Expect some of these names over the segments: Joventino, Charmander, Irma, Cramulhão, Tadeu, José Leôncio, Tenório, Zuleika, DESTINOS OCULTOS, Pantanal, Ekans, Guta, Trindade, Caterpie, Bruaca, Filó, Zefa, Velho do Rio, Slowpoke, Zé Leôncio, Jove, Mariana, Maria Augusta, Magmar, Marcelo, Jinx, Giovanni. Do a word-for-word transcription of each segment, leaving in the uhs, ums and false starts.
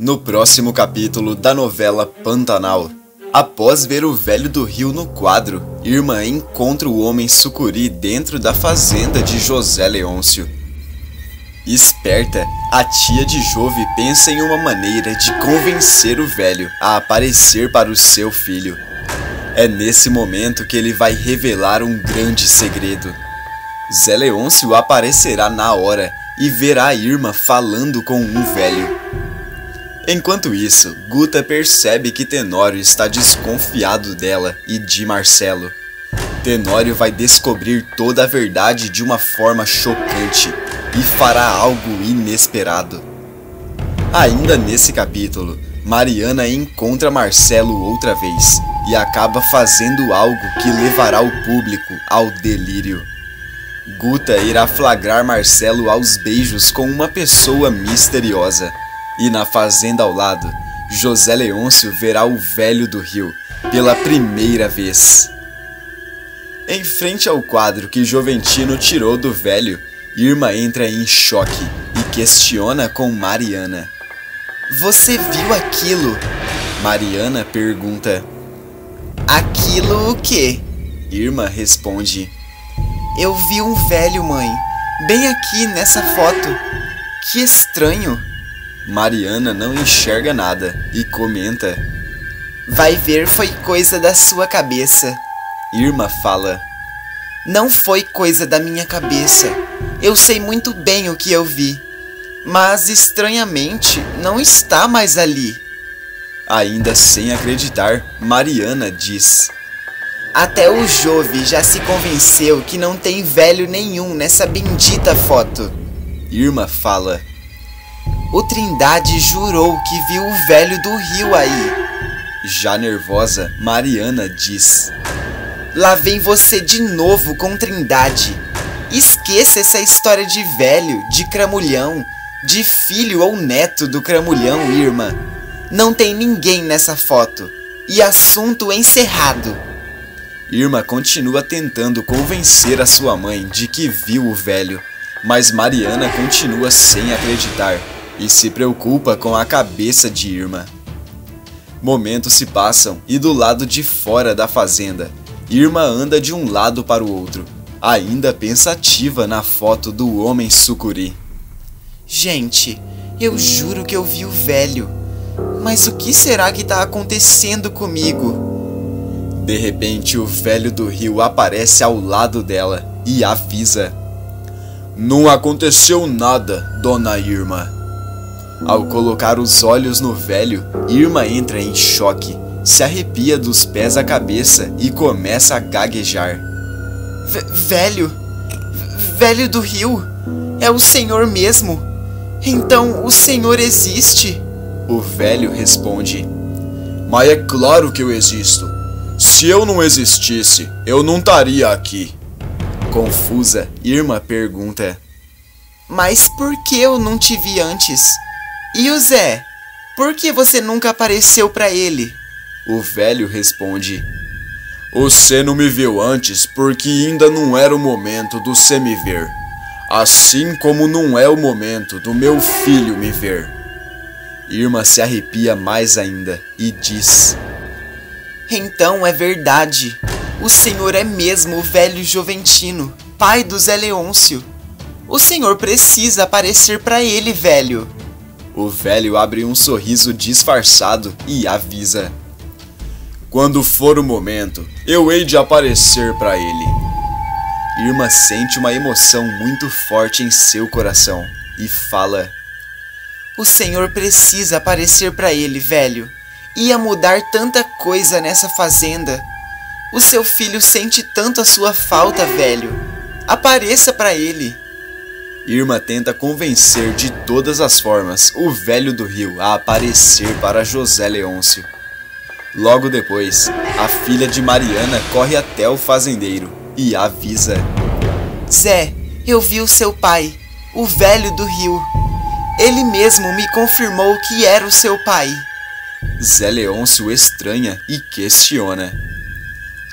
No próximo capítulo da novela Pantanal, após ver o Velho do Rio no quadro, Irma encontra o homem sucuri dentro da fazenda de José Leôncio. Esperta, a tia de Jove pensa em uma maneira de convencer o velho a aparecer para o seu filho. É nesse momento que ele vai revelar um grande segredo. Zé Leôncio aparecerá na hora e verá Irma falando com um velho. Enquanto isso, Guta percebe que Tenório está desconfiado dela e de Marcelo. Tenório vai descobrir toda a verdade de uma forma chocante e fará algo inesperado. Ainda nesse capítulo, Mariana encontra Marcelo outra vez e acaba fazendo algo que levará o público ao delírio. Guta irá flagrar Marcelo aos beijos com uma pessoa misteriosa. E na fazenda ao lado, José Leôncio verá o Velho do Rio pela primeira vez. Em frente ao quadro que Joventino tirou do velho, Irma entra em choque e questiona com Mariana. Você viu aquilo? Mariana pergunta. Aquilo o quê? Irma responde. Eu vi um velho, mãe. Bem aqui nessa foto. Que estranho. Mariana não enxerga nada e comenta. Vai ver, foi coisa da sua cabeça. Irma fala. Não foi coisa da minha cabeça. Eu sei muito bem o que eu vi, mas estranhamente não está mais ali. Ainda sem acreditar, Mariana diz. Até o Jove já se convenceu que não tem velho nenhum nessa bendita foto. Irma fala. O Trindade jurou que viu o Velho do Rio aí. Já nervosa, Mariana diz. Lá vem você de novo com Trindade. Esqueça essa história de velho, de Cramulhão, de filho ou neto do Cramulhão, Irma. Não tem ninguém nessa foto. E assunto encerrado. Irma continua tentando convencer a sua mãe de que viu o velho, mas Mariana continua sem acreditar e se preocupa com a cabeça de Irma. Momentos se passam e do lado de fora da fazenda, Irma anda de um lado para o outro, ainda pensativa na foto do homem sucuri. Gente, eu juro que eu vi o velho, mas o que será que está acontecendo comigo? De repente, o Velho do Rio aparece ao lado dela e avisa. Não aconteceu nada, dona Irma. Ao colocar os olhos no velho, Irma entra em choque, se arrepia dos pés à cabeça e começa a gaguejar. Velho? Velho do Rio? É o senhor mesmo? Então o senhor existe? O velho responde. Mas é claro que eu existo. Se eu não existisse, eu não estaria aqui. Confusa, Irma pergunta. Mas por que eu não te vi antes? E o Zé? Por que você nunca apareceu pra ele? O velho responde. Você não me viu antes porque ainda não era o momento do você me ver, assim como não é o momento do meu filho me ver. Irma se arrepia mais ainda e diz. Então é verdade, o senhor é mesmo o velho Joventino, pai do Zé Leôncio. O senhor precisa aparecer para ele, velho. O velho abre um sorriso disfarçado e avisa. Quando for o momento, eu hei de aparecer para ele. Irma sente uma emoção muito forte em seu coração e fala. O senhor precisa aparecer para ele, velho. Ia mudar tanta coisa nessa fazenda. O seu filho sente tanto a sua falta, velho. Apareça para ele. Irma tenta convencer de todas as formas o Velho do Rio a aparecer para José Leôncio. Logo depois, a filha de Mariana corre até o fazendeiro e avisa. Zé, eu vi o seu pai, o Velho do Rio. Ele mesmo me confirmou que era o seu pai. Zé Leôncio estranha e questiona.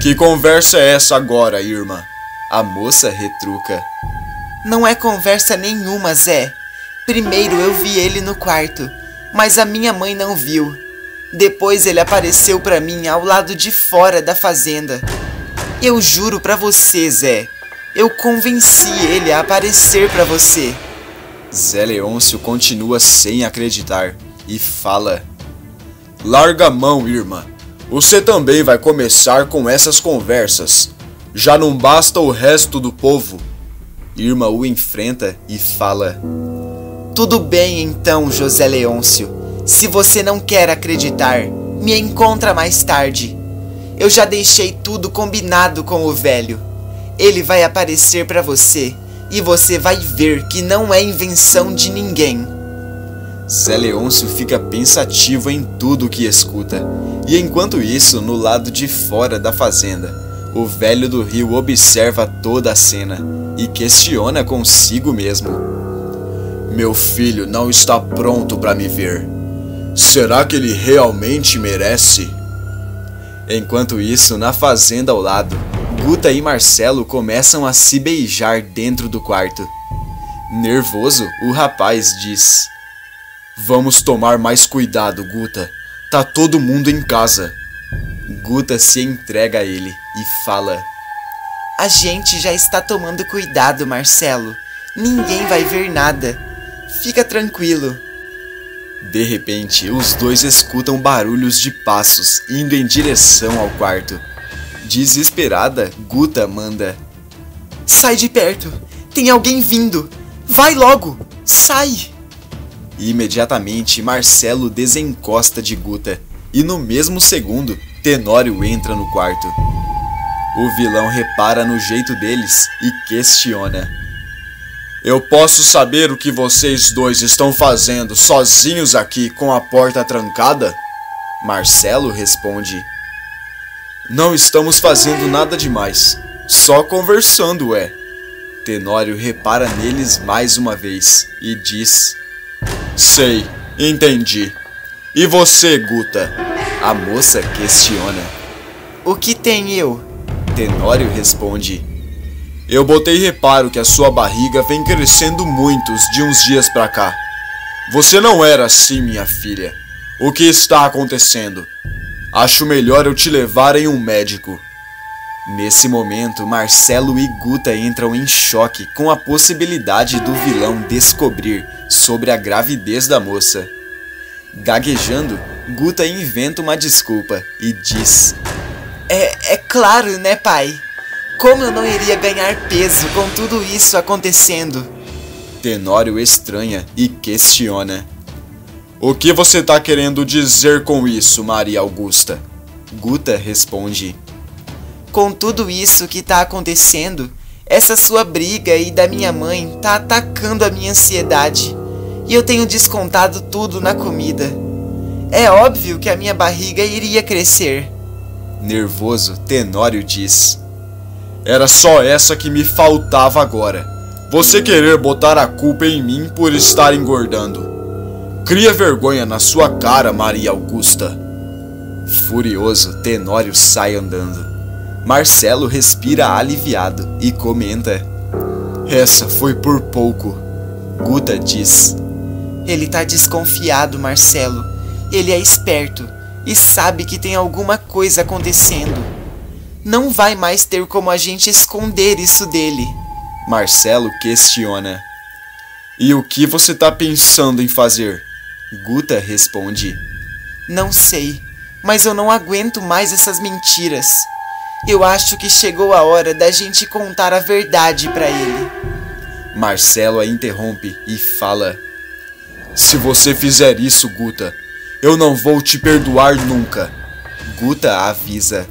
Que conversa é essa agora, Irma? A moça retruca. Não é conversa nenhuma, Zé. Primeiro eu vi ele no quarto. mas a minha mãe não viu. Depois ele apareceu para mim ao lado de fora da fazenda. Eu juro para você, Zé, eu convenci ele a aparecer para você. Zé Leôncio continua sem acreditar e fala: Larga a mão, Irma. Você também vai começar com essas conversas. Já não basta o resto do povo. Irma o enfrenta e fala: Tudo bem então, José Leôncio. Se você não quer acreditar, me encontra mais tarde. Eu já deixei tudo combinado com o velho. Ele vai aparecer para você e você vai ver que não é invenção de ninguém. Zé Leôncio fica pensativo em tudo que escuta. E enquanto isso, no lado de fora da fazenda, o Velho do Rio observa toda a cena e questiona consigo mesmo: Meu filho não está pronto para me ver. Será que ele realmente merece? Enquanto isso, na fazenda ao lado, Guta e Marcelo começam a se beijar dentro do quarto. Nervoso, o rapaz diz: Vamos tomar mais cuidado, Guta. Tá todo mundo em casa. Guta se entrega a ele e fala: A gente já está tomando cuidado, Marcelo. Ninguém vai ver nada. Fica tranquilo. De repente, os dois escutam barulhos de passos indo em direção ao quarto. Desesperada, Guta manda: Sai de perto! Tem alguém vindo! Vai logo! Sai! Imediatamente, Marcelo desencosta de Guta e no mesmo segundo, Tenório entra no quarto. O vilão repara no jeito deles e questiona: Eu posso saber o que vocês dois estão fazendo sozinhos aqui com a porta trancada? Marcelo responde: Não estamos fazendo nada demais, só conversando, é. Tenório repara neles mais uma vez e diz: Sei, entendi. E você, Guta? A moça questiona: O que tem eu? Tenório responde: Eu botei reparo que a sua barriga vem crescendo muito de uns dias pra cá. Você não era assim, minha filha. O que está acontecendo? Acho melhor eu te levar em um médico. Nesse momento, Marcelo e Guta entram em choque com a possibilidade do vilão descobrir sobre a gravidez da moça. Gaguejando, Guta inventa uma desculpa e diz: É, é claro, né, pai? Como eu não iria ganhar peso com tudo isso acontecendo? Tenório estranha e questiona: O que você tá querendo dizer com isso, Maria Augusta? Guta responde: Com tudo isso que tá acontecendo, essa sua briga e da minha mãe tá atacando a minha ansiedade. E eu tenho descontado tudo na comida. É óbvio que a minha barriga iria crescer. Nervoso, Tenório diz: Era só essa que me faltava agora. Você querer botar a culpa em mim por estar engordando. Cria vergonha na sua cara, Maria Augusta. Furioso, Tenório sai andando. Marcelo respira aliviado e comenta: Essa foi por pouco. Guta diz: Ele tá desconfiado, Marcelo. Ele é esperto e sabe que tem alguma coisa acontecendo. Não vai mais ter como a gente esconder isso dele. Marcelo questiona: E o que você tá pensando em fazer? Guta responde: Não sei, mas eu não aguento mais essas mentiras. Eu acho que chegou a hora da gente contar a verdade pra ele. Marcelo a interrompe e fala: Se você fizer isso, Guta, eu não vou te perdoar nunca. Guta avisa: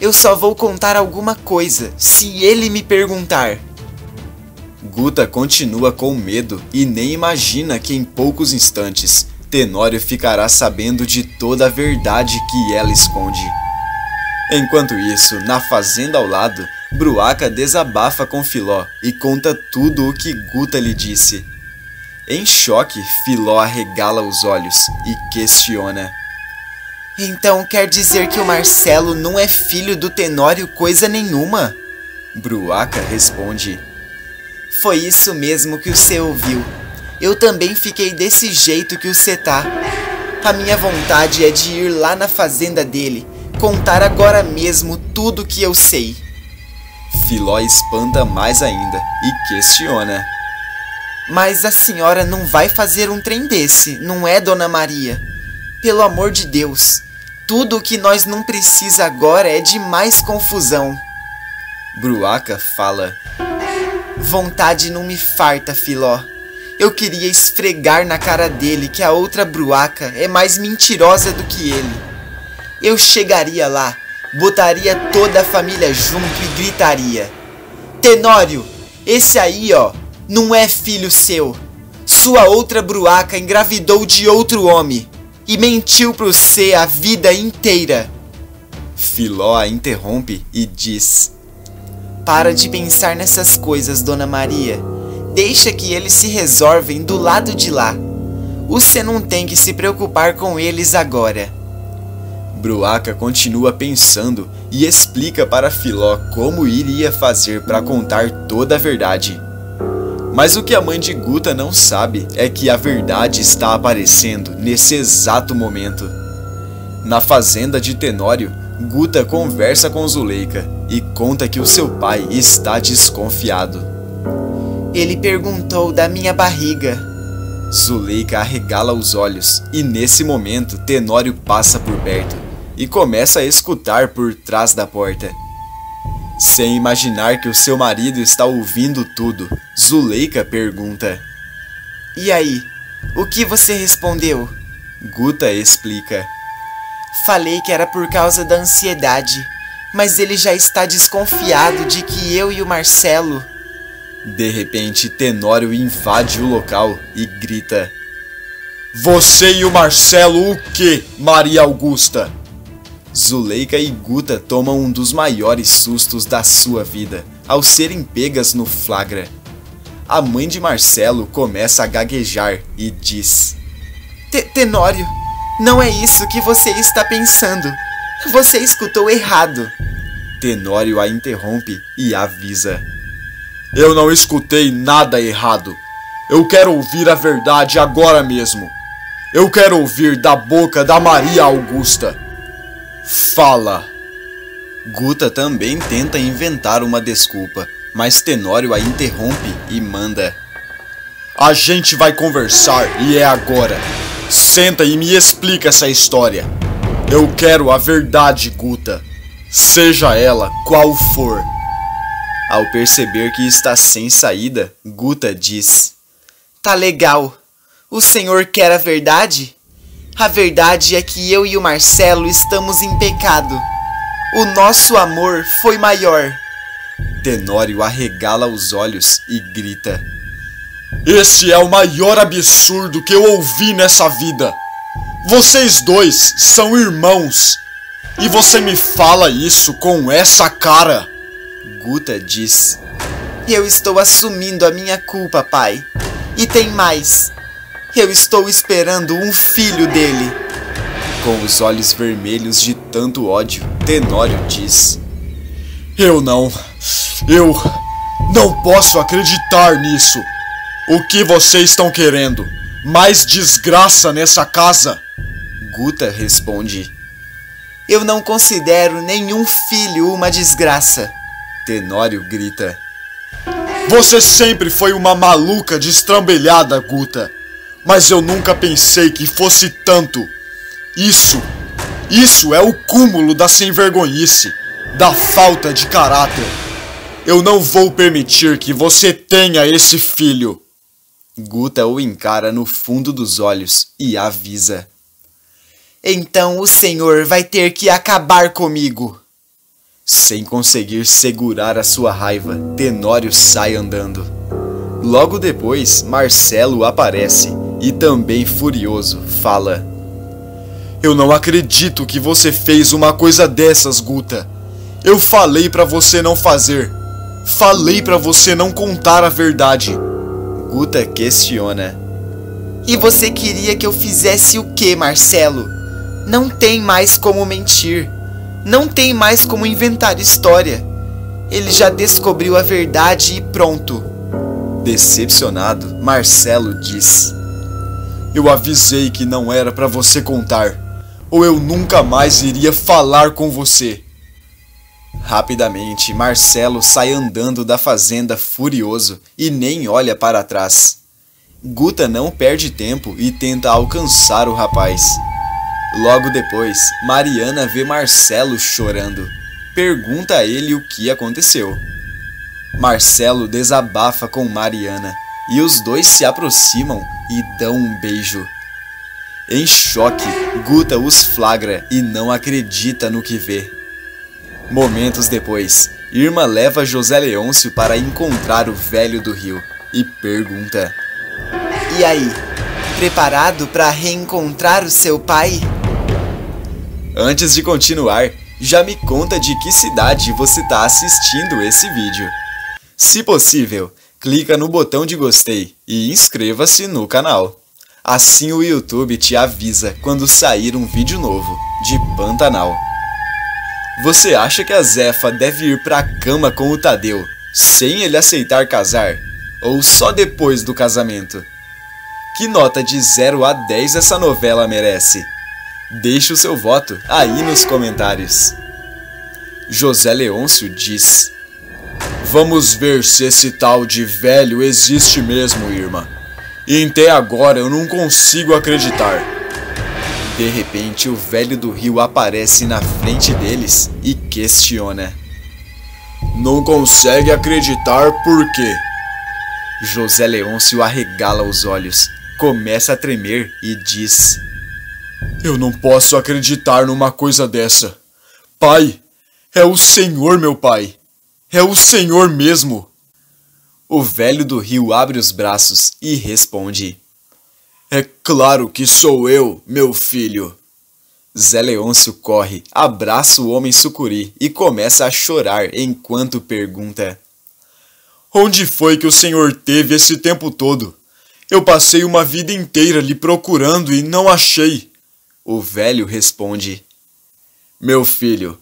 Eu só vou contar alguma coisa se ele me perguntar. Guta continua com medo e nem imagina que em poucos instantes Tenório ficará sabendo de toda a verdade que ela esconde. Enquanto isso, na fazenda ao lado, Bruaca desabafa com Filó e conta tudo o que Guta lhe disse. Em choque, Filó arregala os olhos e questiona: Então quer dizer que o Marcelo não é filho do Tenório coisa nenhuma? Bruaca responde: Foi isso mesmo que o seu ouviu. eu também fiquei desse jeito que o Cê tá. A minha vontade é de ir lá na fazenda dele, contar agora mesmo tudo que eu sei. Filó espanta mais ainda e questiona. Mas a senhora não vai fazer um trem desse, não é, Dona Maria? Pelo amor de Deus, tudo o que nós não precisa agora é de mais confusão. Bruaca fala. Vontade não me farta, Filó. Eu queria esfregar na cara dele que a outra Bruaca é mais mentirosa do que ele. Eu chegaria lá, botaria toda a família junto e gritaria: Tenório, esse aí, ó, não é filho seu. Sua outra Bruaca engravidou de outro homem e mentiu pro Cê a vida inteira. Filó a interrompe e diz: Para de pensar nessas coisas, Dona Maria. Deixa que eles se resolvem do lado de lá. Você não tem que se preocupar com eles agora. Bruaca continua pensando e explica para Filó como iria fazer para contar toda a verdade. Mas o que a mãe de Guta não sabe é que a verdade está aparecendo nesse exato momento. Na fazenda de Tenório, Guta conversa com Zuleika e conta que o seu pai está desconfiado. Ele perguntou da minha barriga. Zuleika arregala os olhos e nesse momento Tenório passa por perto e começa a escutar por trás da porta. Sem imaginar que o seu marido está ouvindo tudo, Zuleika pergunta: E aí, o que você respondeu? Guta explica: Falei que era por causa da ansiedade, mas ele já está desconfiado de que eu e o Marcelo... De repente, Tenório invade o local e grita: Você e o Marcelo o quê, Maria Augusta? Zuleika e Guta tomam um dos maiores sustos da sua vida ao serem pegas no flagra. A mãe de Marcelo começa a gaguejar e diz: Tenório, não é isso que você está pensando. Você escutou errado. Tenório a interrompe e avisa: Eu não escutei nada errado. Eu quero ouvir a verdade agora mesmo. Eu quero ouvir da boca da Maria Augusta. Fala. Guta também tenta inventar uma desculpa, mas Tenório a interrompe e manda: A gente vai conversar e é agora. Senta e me explica essa história. Eu quero a verdade, Guta, seja ela qual for. Ao perceber que está sem saída, Guta diz: Tá legal. O senhor quer a verdade? A verdade é que eu e o Marcelo estamos em pecado. O nosso amor foi maior. Tenório arregala os olhos e grita: Esse é o maior absurdo que eu ouvi nessa vida. Vocês dois são irmãos. E você me fala isso com essa cara? Guta diz: Eu estou assumindo a minha culpa, pai. E tem mais. Eu estou esperando um filho dele. Com os olhos vermelhos de tanto ódio, Tenório diz: Eu não. Eu não posso acreditar nisso. O que vocês estão querendo? Mais desgraça nessa casa? Guta responde: Eu não considero nenhum filho uma desgraça. Tenório grita: Você sempre foi uma maluca destrambelhada, Guta. Mas eu nunca pensei que fosse tanto. Isso, isso é o cúmulo da sem-vergonhice, da falta de caráter. Eu não vou permitir que você tenha esse filho. Guta o encara no fundo dos olhos e avisa: Então o senhor vai ter que acabar comigo. Sem conseguir segurar a sua raiva, Tenório sai andando. Logo depois, Marcelo aparece e também furioso fala: Eu não acredito que você fez uma coisa dessas, Guta. Eu falei pra você não fazer. Falei pra você não contar a verdade. Guta questiona: E você queria que eu fizesse o que, Marcelo? Não tem mais como mentir. Não tem mais como inventar história. Ele já descobriu a verdade e pronto. Decepcionado, Marcelo disse: Eu avisei que não era para você contar, ou eu nunca mais iria falar com você. Rapidamente, Marcelo sai andando da fazenda furioso e nem olha para trás. Guta não perde tempo e tenta alcançar o rapaz. Logo depois, Mariana vê Marcelo chorando. Pergunta a ele o que aconteceu. Marcelo desabafa com Mariana e os dois se aproximam e dão um beijo. Em choque, Guta os flagra e não acredita no que vê. Momentos depois, Irma leva José Leôncio para encontrar o Velho do Rio e pergunta: E aí, preparado para reencontrar o seu pai? Antes de continuar, já me conta de que cidade você está assistindo esse vídeo. Se possível, clica no botão de gostei e inscreva-se no canal. Assim o YouTube te avisa quando sair um vídeo novo de Pantanal. Você acha que a Zefa deve ir pra cama com o Tadeu, sem ele aceitar casar? Ou só depois do casamento? Que nota de zero a dez essa novela merece? Deixe o seu voto aí nos comentários. José Leôncio diz: Vamos ver se esse tal de velho existe mesmo, Irma. E até agora eu não consigo acreditar. De repente, o Velho do Rio aparece na frente deles e questiona: Não consegue acreditar por quê? José Leôncio arregala os olhos, começa a tremer e diz: Eu não posso acreditar numa coisa dessa. Pai, é o Senhor, meu pai. É o Senhor mesmo. O Velho do Rio abre os braços e responde: É claro que sou eu, meu filho. Zé Leôncio corre, abraça o homem sucuri e começa a chorar enquanto pergunta: Onde foi que o senhor teve esse tempo todo? Eu passei uma vida inteira lhe procurando e não achei. O velho responde: Meu filho,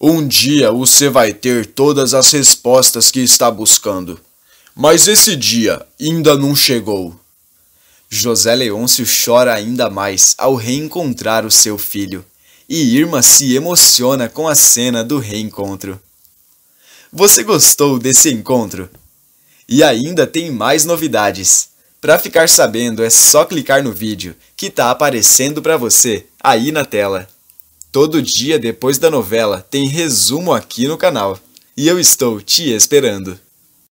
um dia você vai ter todas as respostas que está buscando, mas esse dia ainda não chegou. José Leôncio chora ainda mais ao reencontrar o seu filho, e Irma se emociona com a cena do reencontro. Você gostou desse encontro? E ainda tem mais novidades. Para ficar sabendo é só clicar no vídeo que tá aparecendo para você aí na tela. Todo dia depois da novela tem resumo aqui no canal, e eu estou te esperando.